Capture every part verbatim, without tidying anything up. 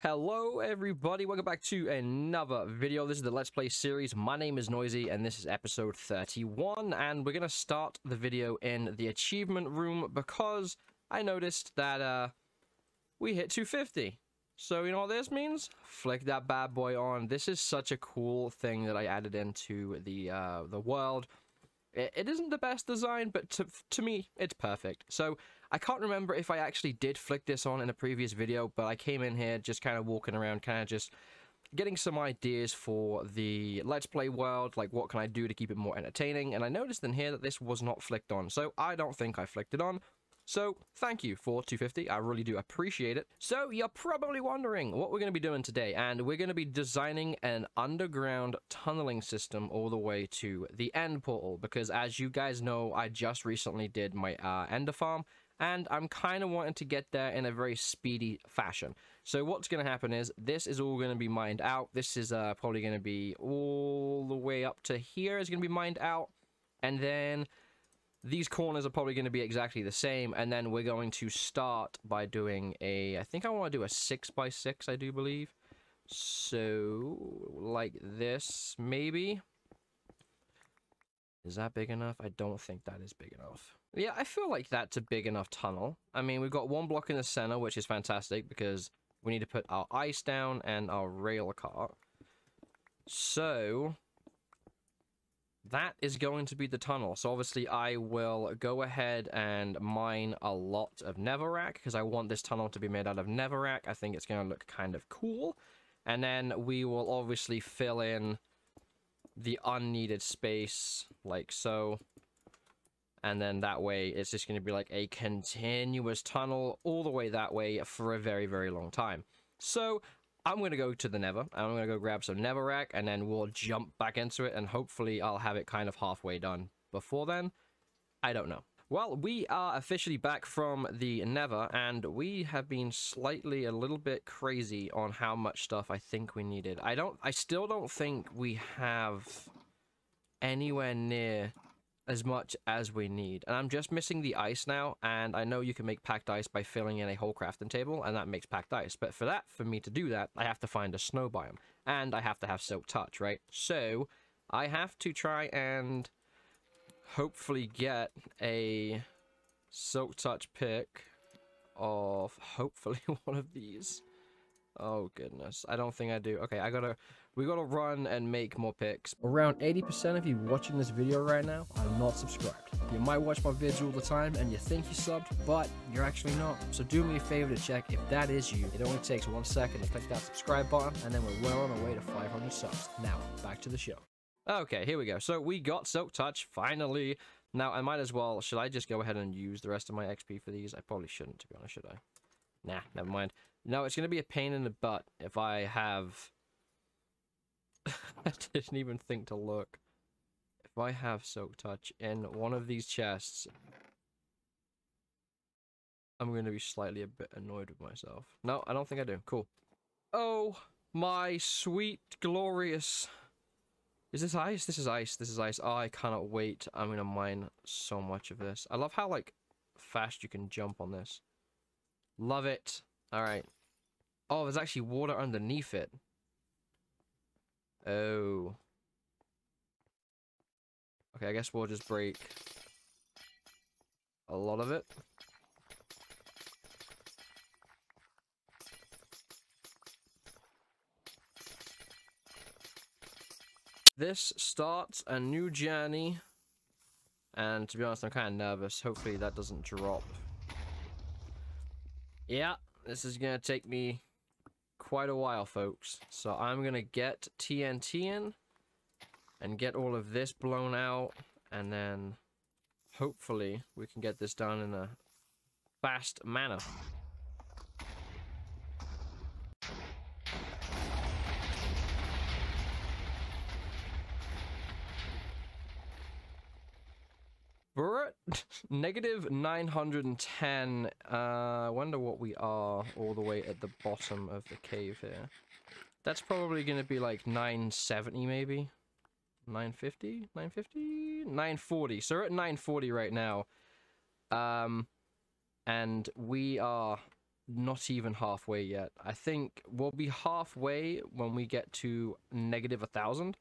Hello everybody, welcome back to another video. This is the Let's Play series. My name is Noisy and this is episode thirty-one, and we're gonna start the video in the achievement room because I noticed that uh we hit two fifty. So you know what this means? Flick that bad boy on. This is such a cool thing that I added into the uh the world. It isn't the best design, but to, to me, it's perfect. So, I can't remember if I actually did flick this on in a previous video, but I came in here just kind of walking around, kind of just getting some ideas for the Let's Play world, like what can I do to keep it more entertaining, and I noticed in here that this was not flicked on, so I don't think I flicked it on. So, thank you for two fifty, I really do appreciate it. So, you're probably wondering what we're going to be doing today, and we're going to be designing an underground tunneling system all the way to the end portal, because as you guys know, I just recently did my uh, ender farm, and I'm kind of wanting to get there in a very speedy fashion. So, what's going to happen is, this is all going to be mined out. This is uh, probably going to be all the way up to here is going to be mined out, and then these corners are probably going to be exactly the same, and then we're going to start by doing a, I think I want to do a six by six, I do believe. So, like this, maybe. Is that big enough? I don't think that is big enough. Yeah, I feel like that's a big enough tunnel. I mean, we've got one block in the center, which is fantastic, because we need to put our ice down and our rail cart. So that is going to be the tunnel. So obviously I will go ahead and mine a lot of Neverack, because I want this tunnel to be made out of Neverack. I think it's going to look kind of cool. And then we will obviously fill in the unneeded space, like so. And then that way it's just going to be like a continuous tunnel all the way that way for a very, very long time. So I'm going to go to the Never, and I'm going to go grab some Neverack, and then we'll jump back into it, and hopefully I'll have it kind of halfway done before then. I don't know. Well, we are officially back from the Never, and we have been slightly a little bit crazy on how much stuff I think we needed. I don't, I still don't think we have anywhere near as much as we need, and I'm just missing the ice now. And I know you can make packed ice by filling in a whole crafting table, and that makes packed ice, but for that, for me to do that, I have to find a snow biome, and I have to have silk touch, right? So I have to try and hopefully get a silk touch pick of hopefully one of these. Oh goodness, I don't think I do. Okay, I gotta, we gotta run and make more picks. Around eighty percent of you watching this video right now are not subscribed. You might watch my vids all the time and you think you subbed, but you're actually not. So do me a favor to check if that is you. It only takes one second to click that subscribe button, and then we're well on our way to five hundred subs. Now, back to the show. Okay, here we go. So we got Silk Touch, finally. Now I might as well, should I just go ahead and use the rest of my X P for these? I probably shouldn't, to be honest, should I? Nah, never mind. No, it's going to be a pain in the butt if I have I didn't even think to look. If I have Silk Touch in one of these chests, I'm going to be slightly a bit annoyed with myself. No, I don't think I do. Cool. Oh, my sweet, glorious. Is this ice? This is ice. This is ice. Oh, I cannot wait. I'm going to mine so much of this. I love how, like, fast you can jump on this. Love it. All right. Oh, there's actually water underneath it. Oh. Okay, I guess we'll just break a lot of it. This starts a new journey. And to be honest, I'm kind of nervous. Hopefully that doesn't drop. Yeah, this is going to take me quite a while, folks. So I'm going to get T N T in and get all of this blown out. And then hopefully we can get this done in a fast manner. We're at negative nine hundred ten. Uh, I wonder what we are all the way at the bottom of the cave here. That's probably going to be like nine seventy maybe. nine fifty? nine fifty? nine forty. So we're at nine forty right now. Um, and we are not even halfway yet. I think we'll be halfway when we get to negative a thousand.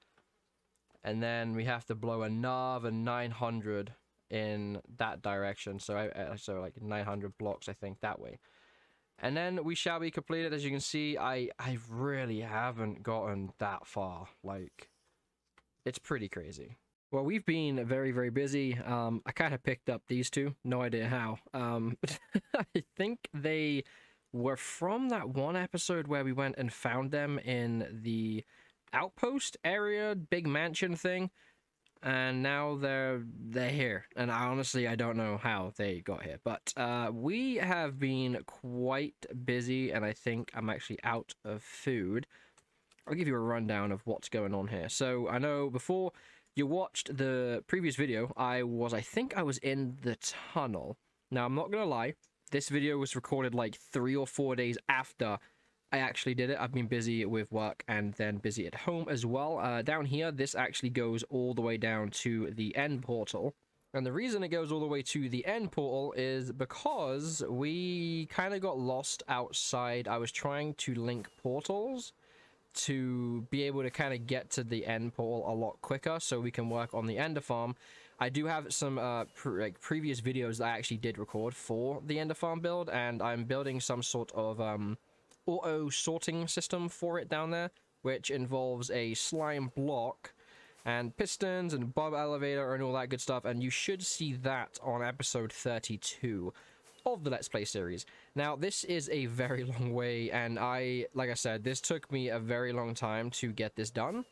And then we have to blow another nine hundred in that direction. So, I, so like nine hundred blocks, I think, that way. And then we shall be completed. As you can see, I, I really haven't gotten that far. Like, it's pretty crazy. Well, we've been very, very busy. Um, I kind of picked up these two. No idea how. Um, I think they were from that one episode where we went and found them in the outpost area, big mansion thing, and now they're they're here, and I honestly I don't know how they got here, but uh we have been quite busy, and I think I'm actually out of food. I'll give you a rundown of what's going on here. So I know before you watched the previous video, I was I think I was in the tunnel. Now I'm not gonna lie, this video was recorded like three or four days after I actually did it. I've been busy with work and then busy at home as well. Uh, down here, this actually goes all the way down to the end portal. And the reason it goes all the way to the end portal is because we kind of got lost outside. I was trying to link portals to be able to kind of get to the end portal a lot quicker so we can work on the Ender Farm. I do have some uh, pre like previous videos that I actually did record for the Ender Farm build, and I'm building some sort of... Um, auto sorting system for it down there, which involves a slime block and pistons and bob elevator and all that good stuff, and you should see that on episode thirty-two of the Let's Play series. Now this is a very long way, and I like I said, this took me a very long time to get this done,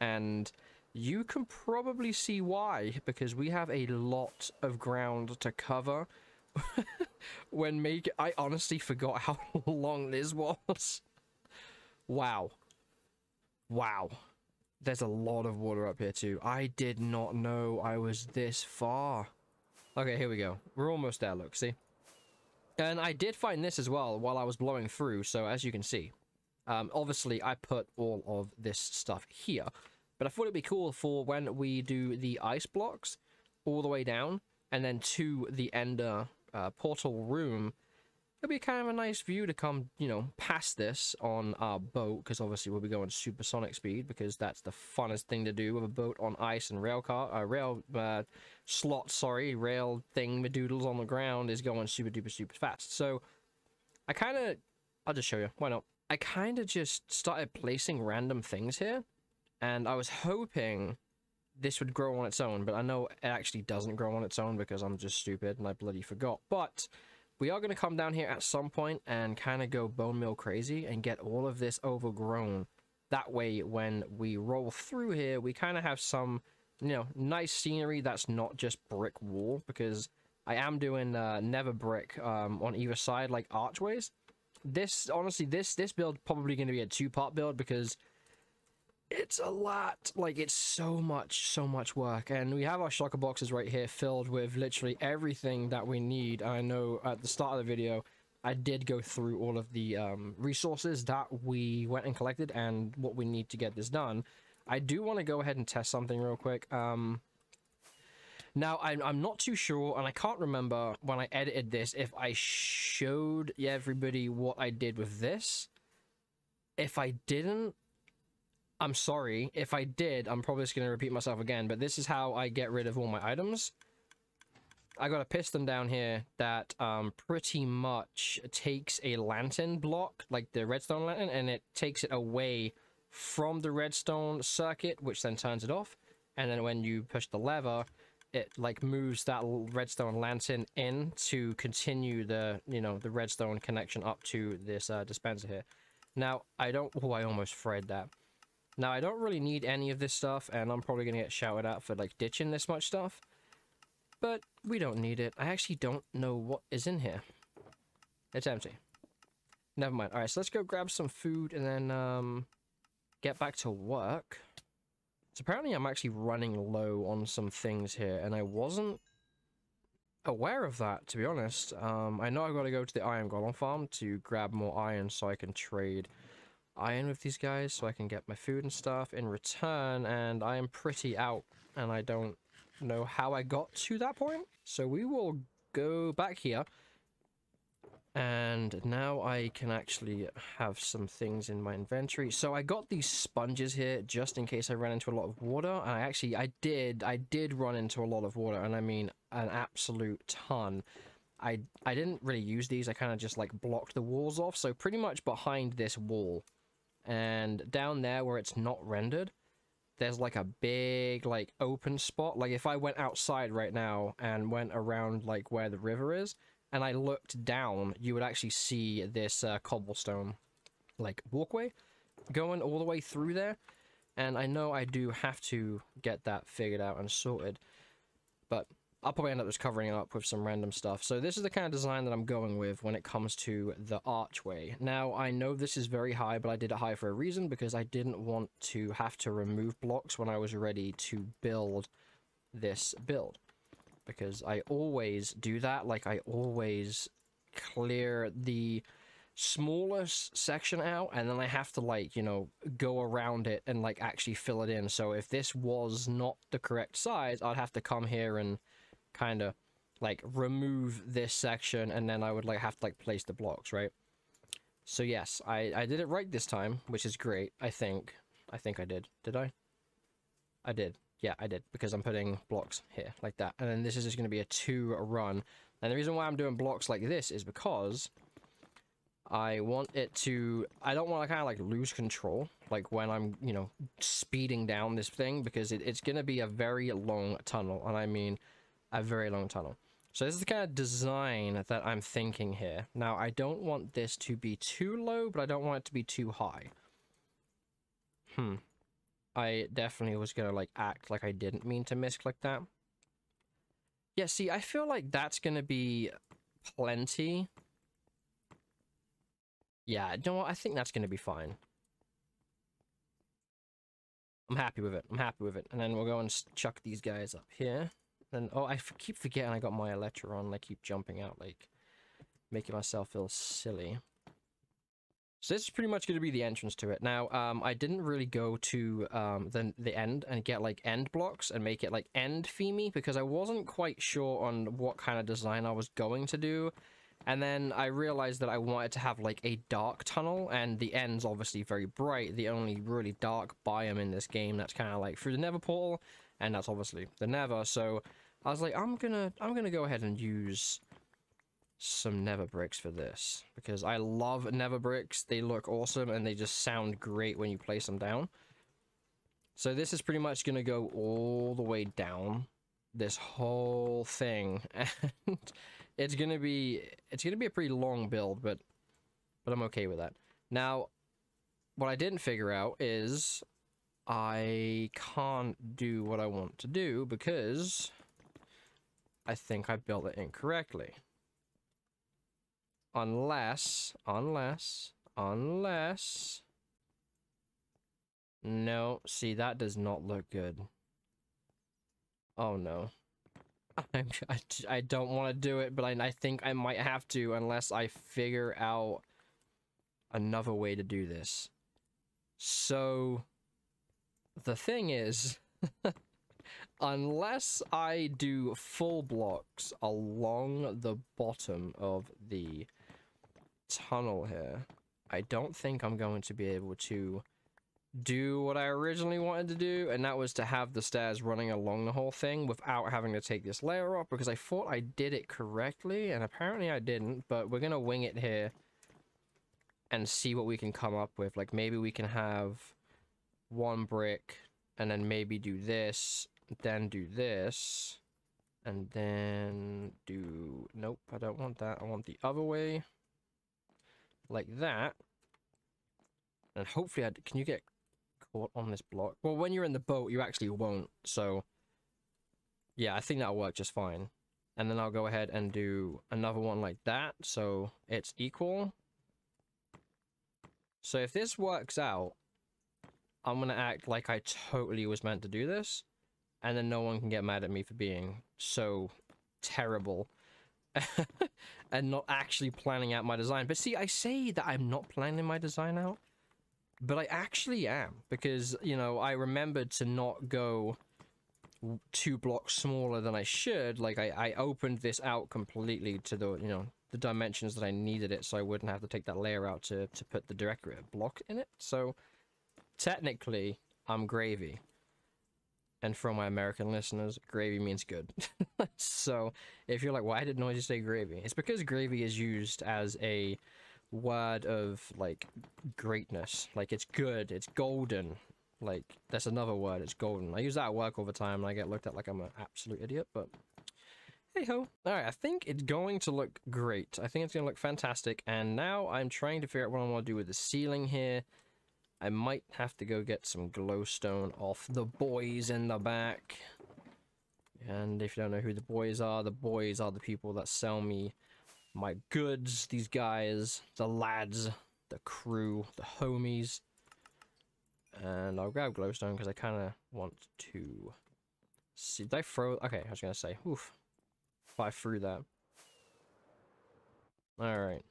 and you can probably see why, because we have a lot of ground to cover. When make I honestly forgot how long this was. Wow. Wow. There's a lot of water up here too. I did not know I was this far. Okay, here we go. We're almost there, look, see? And I did find this as well while I was blowing through, so as you can see. Um, obviously, I put all of this stuff here. But I thought it'd be cool for when we do the ice blocks all the way down and then to the Ender uh, portal room, it'll be kind of a nice view to come, you know, past this on our boat, because obviously we'll be going supersonic speed, because that's the funnest thing to do with a boat on ice and rail car, uh, rail uh, slot, sorry, rail thing, doodles on the ground is going super duper super fast. So I kind of, I'll just show you, why not? I kind of just started placing random things here, and I was hoping this would grow on its own, but I know it actually doesn't grow on its own because I'm just stupid and I bloody forgot. But we are going to come down here at some point and kind of go bone mill crazy and get all of this overgrown. That way, when we roll through here, we kind of have some, you know, nice scenery that's not just brick wall, because I am doing uh, never brick um, on either side, like archways. This, honestly, this, this build probably going to be a two-part build, because it's a lot, like it's so much, so much work. And we have our shulker boxes right here filled with literally everything that we need. I know at the start of the video, I did go through all of the um, resources that we went and collected and what we need to get this done. I do want to go ahead and test something real quick. Um, now, I'm, I'm not too sure, and I can't remember when I edited this, if I showed everybody what I did with this. If I didn't, I'm sorry. If I did, I'm probably just going to repeat myself again, but this is how I get rid of all my items. I got a piston down here that um, pretty much takes a lantern block, like the redstone lantern, and it takes it away from the redstone circuit, which then turns it off. And then when you push the lever, it like moves that redstone lantern in to continue the, you know, the redstone connection up to this uh, dispenser here. Now, I don't... Oh, I almost fried that. Now, I don't really need any of this stuff, and I'm probably going to get shouted at for, like, ditching this much stuff. But we don't need it. I actually don't know what is in here. It's empty. Never mind. Alright, so let's go grab some food and then um, get back to work. So apparently I'm actually running low on some things here, and I wasn't aware of that, to be honest. Um, I know I've got to go to the Iron Golem Farm to grab more iron so I can trade iron with these guys so I can get my food and stuff in return, and I am pretty out and I don't know how I got to that point. So we will go back here And now I can actually have some things in my inventory. So I got these sponges here just in case I ran into a lot of water. And I actually, I did, I did run into a lot of water. And I mean, an absolute ton. I, I didn't really use these. I kind of just like blocked the walls off. So pretty much behind this wall and down there where it's not rendered, there's like a big like open spot. Like if I went outside right now and went around like where the river is, and I looked down, you would actually see this uh, cobblestone, like, walkway going all the way through there. And I know I do have to get that figured out and sorted. But I'll probably end up just covering it up with some random stuff. So this is the kind of design that I'm going with when it comes to the archway. Now, I know this is very high, but I did it high for a reason, because I didn't want to have to remove blocks when I was ready to build this build. Because I always do that, like I always clear the smallest section out, and then I have to like, you know, go around it and like actually fill it in. So if this was not the correct size, I'd have to come here and kind of like remove this section, and then I would like have to like place the blocks, right? So yes, I, I did it right this time, which is great, I think. I think I did. Did I? I did. Yeah, I did, because I'm putting blocks here, like that. And then this is just going to be a two-run. And the reason why I'm doing blocks like this is because I want it to... I don't want to kind of, like, lose control, like, when I'm, you know, speeding down this thing, because it, it's going to be a very long tunnel, and I mean a very long tunnel. So this is the kind of design that I'm thinking here. Now, I don't want this to be too low, but I don't want it to be too high. Hmm. I definitely was going to, like, act like I didn't mean to misclick that. Yeah, see, I feel like that's going to be plenty. Yeah, you know what? I think that's going to be fine. I'm happy with it. I'm happy with it. And then we'll go and chuck these guys up here. And, oh, I keep forgetting I got my Electra on. I keep jumping out, like, making myself feel silly. So this is pretty much going to be the entrance to it. Now, um, I didn't really go to um, the, the end and get, like, end blocks and make it, like, end theme-y, because I wasn't quite sure on what kind of design I was going to do. And then I realized that I wanted to have, like, a dark tunnel, and the end's obviously very bright. The only really dark biome in this game that's kind of, like, through the Nether portal, and that's obviously the Nether. So I was like, I'm gonna, I'm gonna go ahead and use some Nether bricks for this, because I love Nether bricks. They look awesome and they just sound great when you place them down. So this is pretty much gonna go all the way down this whole thing, and it's gonna be it's gonna be a pretty long build, but but I'm okay with that. Now, what I didn't figure out is I can't do what I want to do, because I think I built it incorrectly. Unless, unless, unless, no, see, that does not look good. Oh, no. I, I, I don't want to do it, but I, I think I might have to, unless I figure out another way to do this. So, the thing is, unless I do full blocks along the bottom of the tunnel here, I don't think I'm going to be able to do what I originally wanted to do, and that was to have the stairs running along the whole thing without having to take this layer off, because I thought I did it correctly, and apparently I didn't. But we're gonna wing it here and see what we can come up with. Like, maybe we can have one brick and then maybe do this, then do this, and then do... nope, I don't want that. I want the other way, like that. And hopefully I... can you get caught on this block? Well, when you're in the boat, you actually won't. So yeah, I think that'll work just fine. And then I'll go ahead and do another one like that, so it's equal. So if this works out, I'm gonna act like I totally was meant to do this, and then no one can get mad at me for being so terrible and not actually planning out my design. But see, I say that I'm not planning my design out, but I actually am, because, you know, I remembered to not go two blocks smaller than I should. Like, I, I opened this out completely to the, you know, the dimensions that I needed it, so I wouldn't have to take that layer out to, to put the decorative block in it. So technically, I'm gravy. And for all my American listeners, gravy means good. So if you're like, why did Noisy say gravy? It's because gravy is used as a word of, like, greatness. Like, it's good, it's golden. Like, that's another word, it's golden. I use that at work all the time, and I get looked at like I'm an absolute idiot, but hey-ho. Alright, I think it's going to look great. I think it's going to look fantastic, and now I'm trying to figure out what I want to do with the ceiling here. I might have to go get some glowstone off the boys in the back. And if you don't know who the boys are, the boys are the people that sell me my goods. These guys, the lads, the crew, the homies. And I'll grab glowstone because I kind of want to see. Did I throw? Okay, I was going to say, oof, if I threw that. Alright.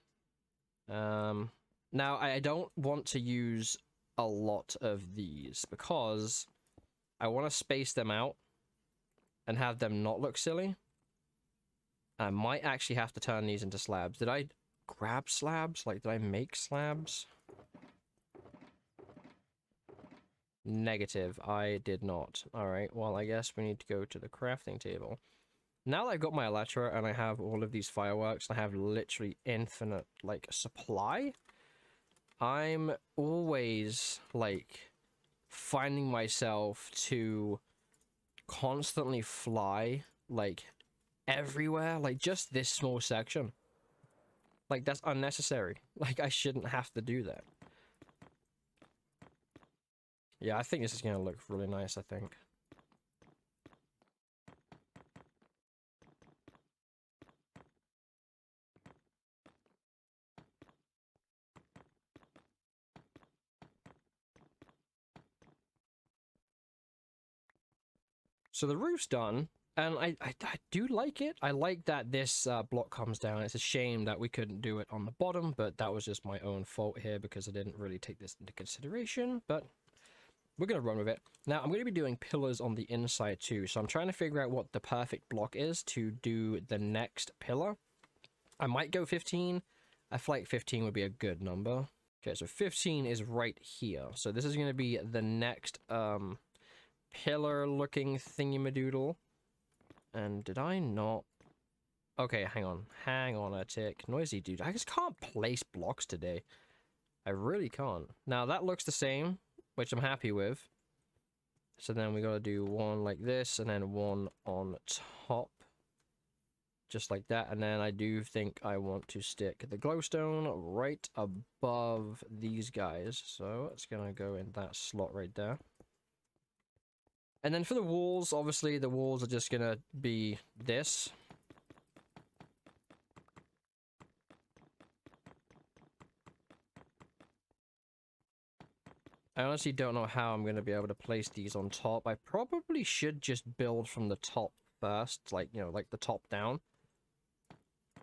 Um, now, I don't want to use a lot of these because I want to space them out and have them not look silly. I might actually have to turn these into slabs. Did I grab slabs? Like, did I make slabs? Negative. I did not. Alright, well, I guess we need to go to the crafting table. Now that I've got my Elytra and I have all of these fireworks, I have literally infinite, like, supply. I'm always, like, finding myself to constantly fly, like, everywhere. Like, just this small section. Like, that's unnecessary. Like, I shouldn't have to do that. Yeah, I think this is going to look really nice, I think. So the roof's done, and I, I, I do like it. I like that this uh, block comes down. It's a shame that we couldn't do it on the bottom, but that was just my own fault here because I didn't really take this into consideration, but we're going to run with it. Now, I'm going to be doing pillars on the inside too, so I'm trying to figure out what the perfect block is to do the next pillar. I might go fifteen. I feel like fifteen would be a good number. Okay, so fifteen is right here. So this is going to be the next um, pillar-looking thingamadoodle. And did I not... Okay, hang on. Hang on a tick. Noisy, dude. I just can't place blocks today. I really can't. Now, that looks the same, which I'm happy with. So then we gotta do one like this, and then one on top. Just like that, and then I do think I want to stick the glowstone right above these guys. So it's gonna go in that slot right there. And then for the walls, obviously the walls are just gonna be this. I honestly don't know how I'm going to be able to place these on top. I probably should just build from the top first, like, you know, like the top down.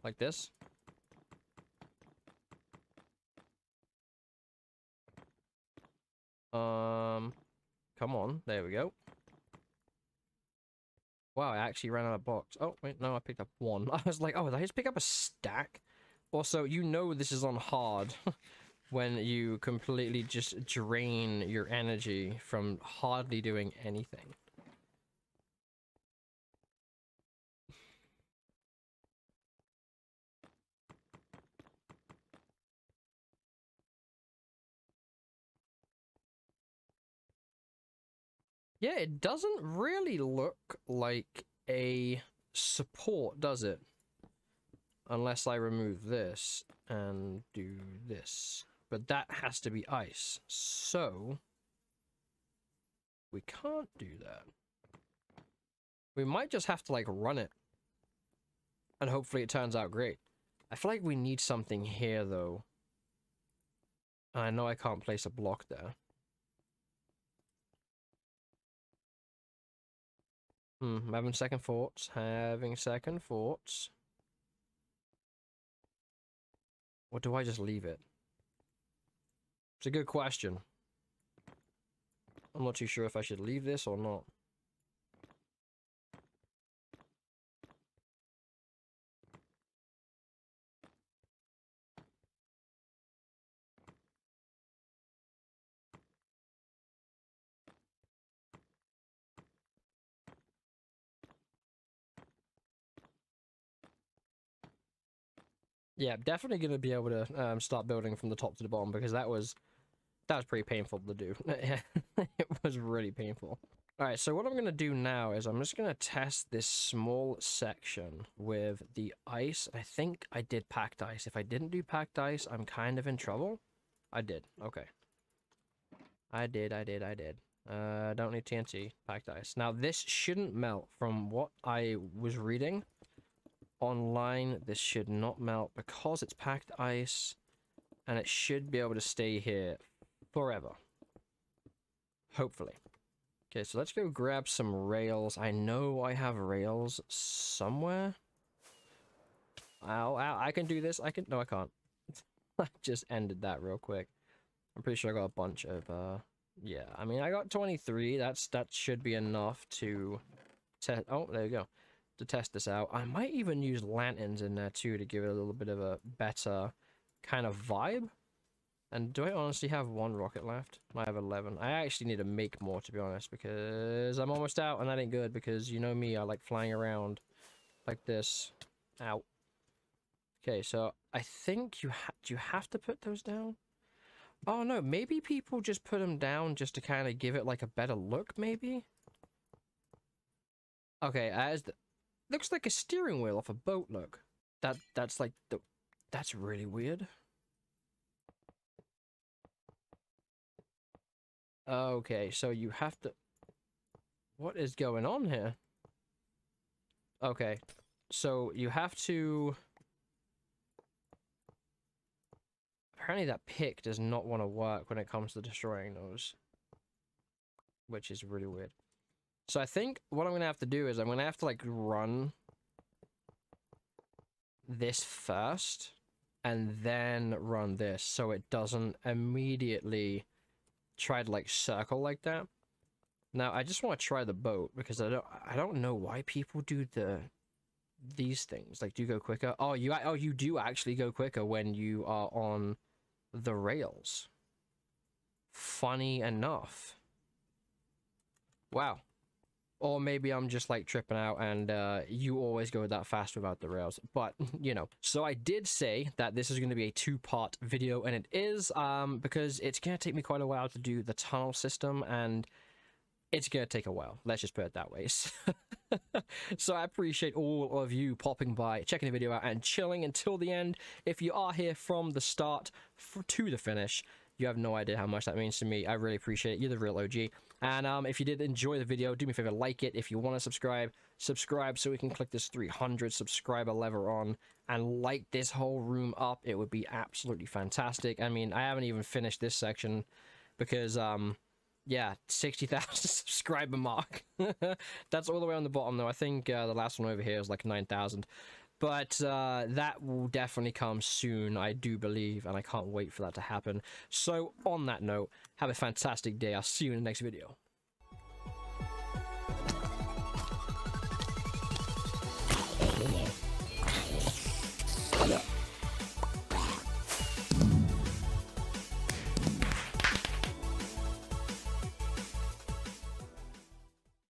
Like this. Um, come on, there we go. Wow, I actually ran out of blocks. Oh, wait, no, I picked up one. I was like, oh, did I just pick up a stack? Also, you know this is on hard. When you completely just drain your energy from hardly doing anything. Yeah, it doesn't really look like a support, does it? Unless I remove this and do this. But that has to be ice, so we can't do that. We might just have to, like, run it, and hopefully it turns out great. I feel like we need something here, though. I know I can't place a block there. Hmm, I'm having second thoughts, having second thoughts. Or do I just leave it? It's a good question. I'm not too sure if I should leave this or not. yeah, definitely going to be able to um, start building from the top to the bottom, because that was that was pretty painful to do. It was really painful. All right, so what I'm going to do now is I'm just going to test this small section with the ice. I think I did packed ice. If I didn't do packed ice, I'm kind of in trouble. I did. Okay. I did, I did, I did. Uh, don't need T N T. Packed ice. Now, this shouldn't melt. From what I was reading online, this should not melt because it's packed ice, and it should be able to stay here forever, hopefully. Okay, so let's go grab some rails. I know I have rails somewhere. Ow, ow, I can do this. I can... No, I can't. I just ended that real quick. I'm pretty sure I got a bunch of... Uh, yeah, I mean, I got twenty-three. That's that should be enough to test... Oh, there we go. To test this out. I might even use lanterns in there too to give it a little bit of a better kind of vibe. And do I honestly have one rocket left? I have eleven. I actually need to make more, to be honest, because I'm almost out, and that ain't good, because you know me, I like flying around like this. Ow. Okay, so I think you ha do you have to put those down? Oh no, maybe people just put them down just to kind of give it like a better look, maybe? Okay, as the looks like a steering wheel off a boat, look. That that's like the that's really weird. Okay, so you have to what is going on here? Okay. So you have to apparently that pick does not want to work when it comes to destroying those, which is really weird. So I think what I'm going to have to do is I'm going to have to, like, run this first and then run this so it doesn't immediately try to, like, circle like that. Now, I just want to try the boat because I don't I don't know why people do the these things. Like, do you go quicker? Oh, you, oh, you do actually go quicker when you are on the rails. Funny enough. Wow. Or maybe I'm just, like, tripping out and uh, you always go that fast without the rails. But, you know. So I did say that this is going to be a two-part video, and it is, um, because it's going to take me quite a while to do the tunnel system, and it's going to take a while. Let's just put it that way. So, so I appreciate all of you popping by, checking the video out, and chilling until the end. If you are here from the start to the finish, you have no idea how much that means to me. I really appreciate it. You're the real O G. And um, if you did enjoy the video, do me a favor, like it. If you want to subscribe, subscribe so we can click this three hundred subscriber lever on and light this whole room up. It would be absolutely fantastic. I mean, I haven't even finished this section because, um, yeah, sixty thousand subscriber mark. That's all the way on the bottom, though. I think uh, the last one over here is like nine thousand. But uh, that will definitely come soon, I do believe, and I can't wait for that to happen. So, on that note, have a fantastic day. I'll see you in the next video.